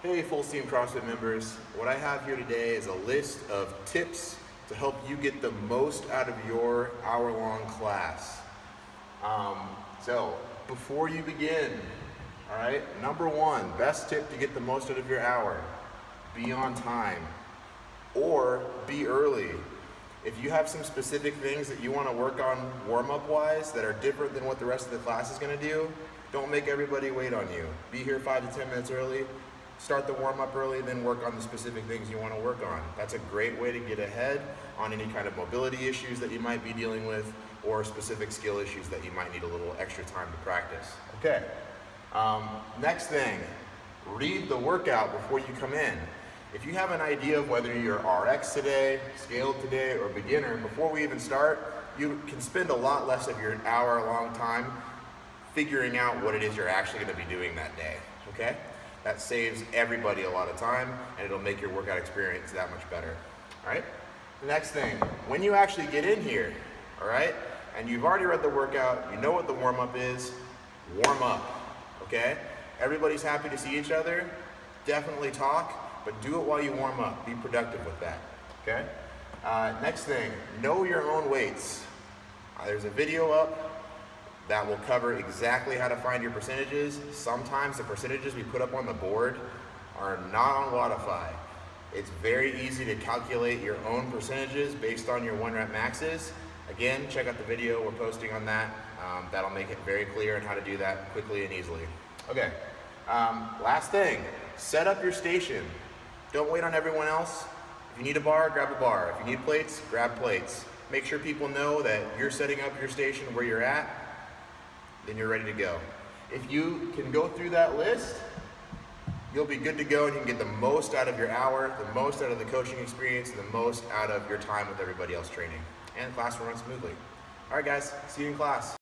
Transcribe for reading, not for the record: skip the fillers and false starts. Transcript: Hey Full Steam CrossFit members, what I have here today is a list of tips to help you get the most out of your hour-long class. So before you begin, all right, number 1, best tip to get the most out of your hour, be on time or be early. If you have some specific things that you want to work on warm-up wise that are different than what the rest of the class is going to do, don't make everybody wait on you. Be here 5 to 10 minutes early. Start the warm-up early, then work on the specific things you want to work on. That's a great way to get ahead on any kind of mobility issues that you might be dealing with or specific skill issues that you might need a little extra time to practice. Okay, next thing, read the workout before you come in. If you have an idea of whether you're RX today, scaled today, or beginner, before we even start, you can spend a lot less of your hour-long time figuring out what it is you're actually going to be doing that day, okay? That saves everybody a lot of time, and it'll make your workout experience that much better, all right? The next thing, when you actually get in here, all right, and you've already read the workout, you know what the warm-up is, warm up, okay? Everybody's happy to see each other, definitely talk, but do it while you warm up. Be productive with that, okay? Next thing, know your own weights. There's a video up that will cover exactly how to find your percentages. Sometimes the percentages we put up on the board are not on Wattify. It's very easy to calculate your own percentages based on your 1-rep maxes. Again, check out the video we're posting on that. That'll make it very clear on how to do that quickly and easily. Okay, last thing, set up your station. Don't wait on everyone else. If you need a bar, grab a bar. If you need plates, grab plates. Make sure people know that you're setting up your station where you're at, then you're ready to go. If you can go through that list, you'll be good to go and you can get the most out of your hour, the most out of the coaching experience, and the most out of your time with everybody else training and class will run smoothly. All right guys, see you in class.